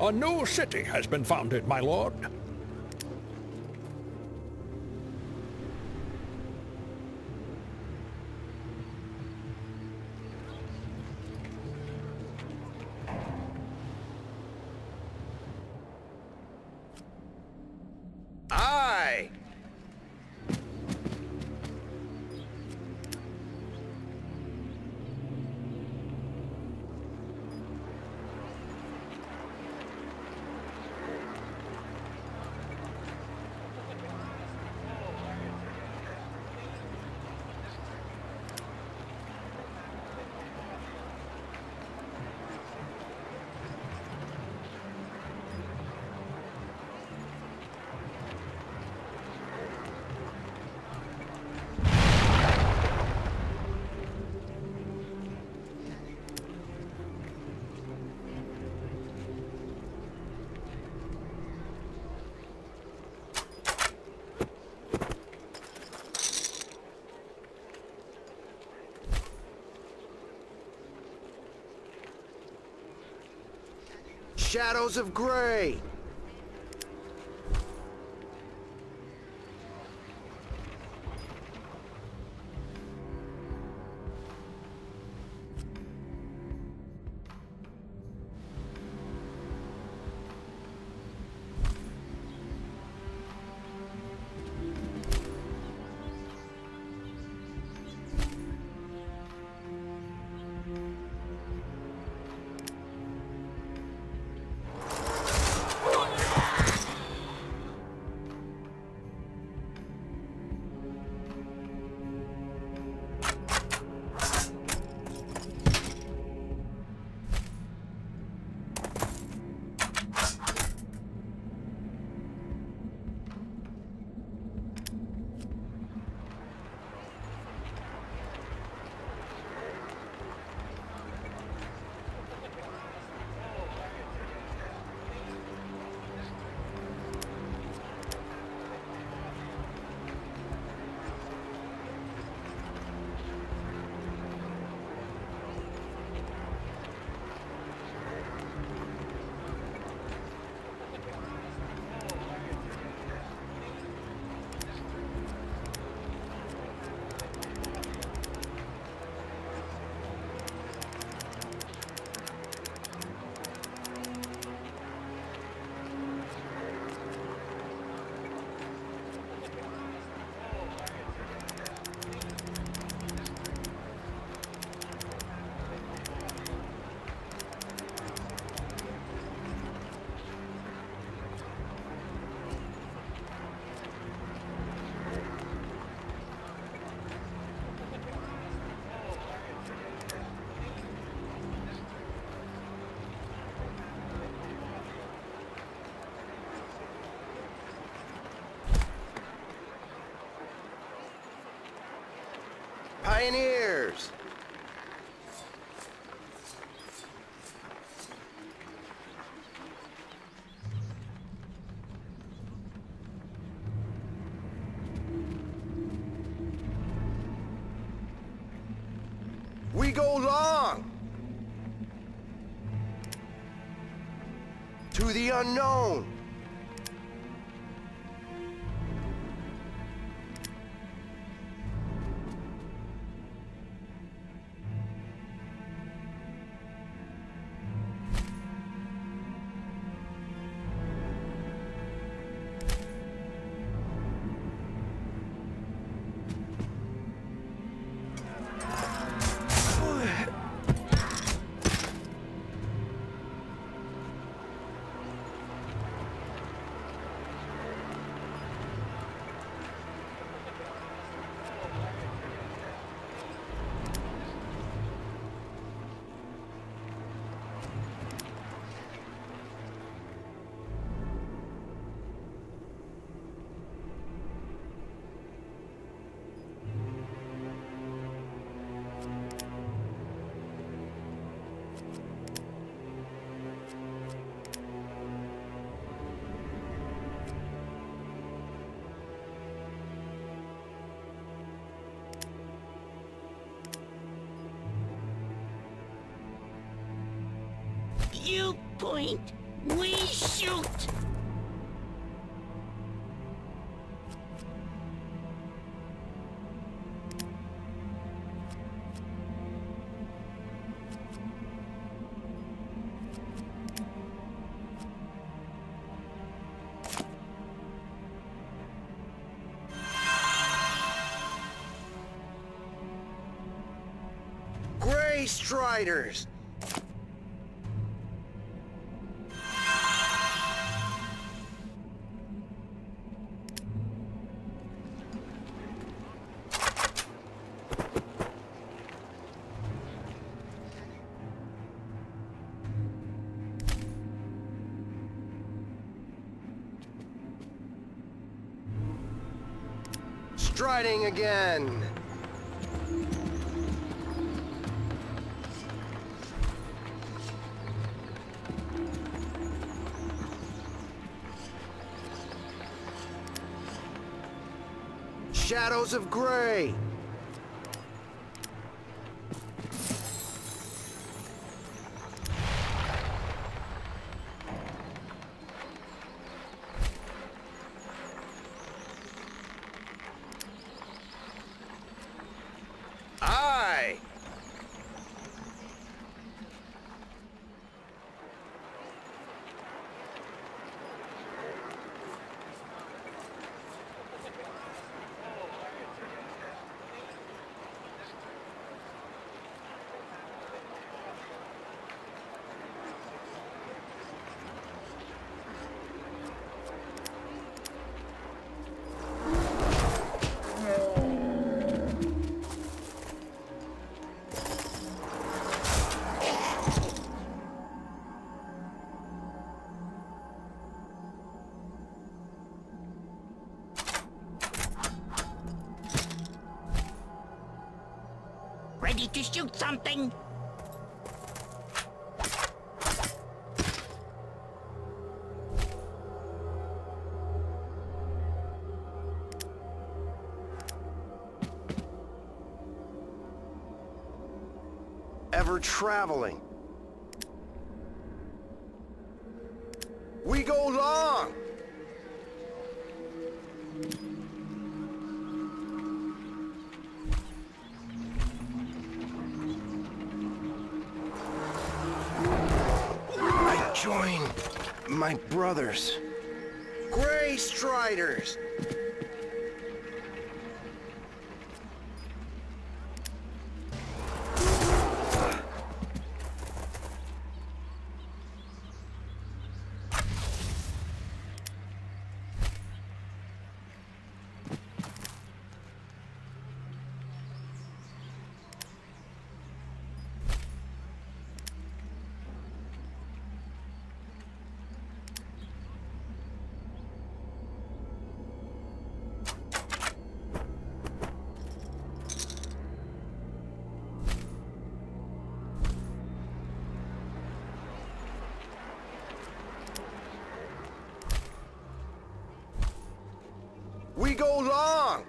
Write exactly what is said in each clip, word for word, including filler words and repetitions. A new city has been founded, my lord. Shadows of Grey. Pioneers! We go long! To the unknown! We shoot! Grey Striders! Striding again. Shadows of Grey. Ready to shoot something? Ever traveling. We go long. I join my brothers, Grey Striders. We go long!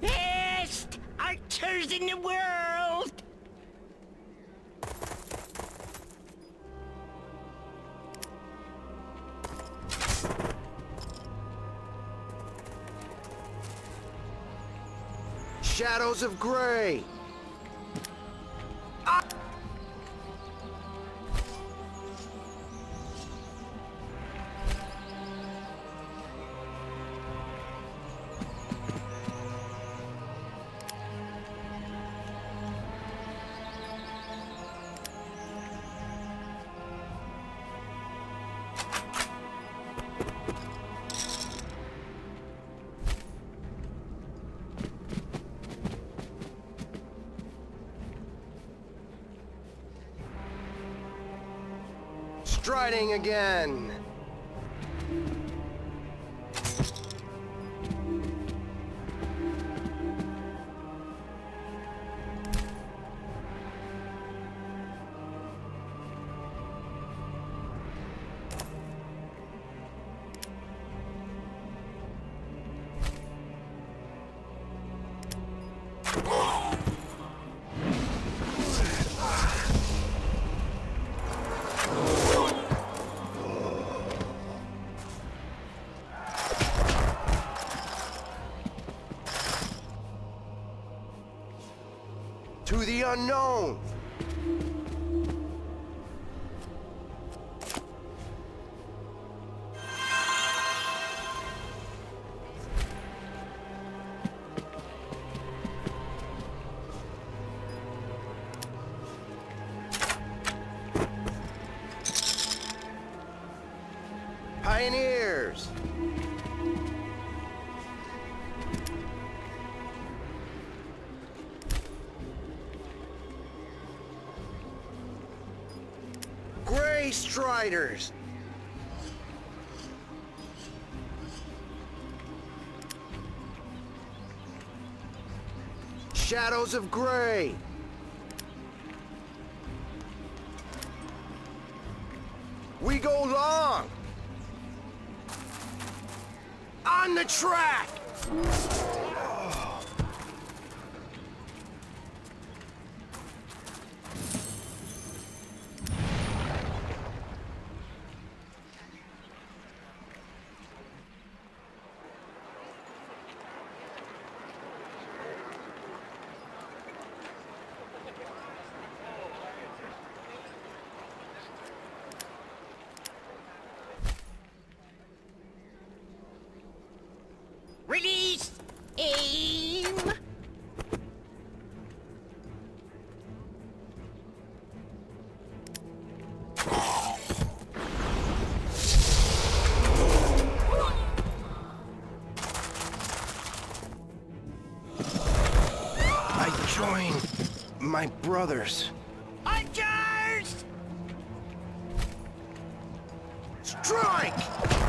Best archers in the world! Shadows of Grey. Ah. Striding again. unknown. Pioneers. Grey Striders. Shadows of Grey. We go long. On the track! Oh. Release! Aim! I join my brothers. Uncharged! Strike!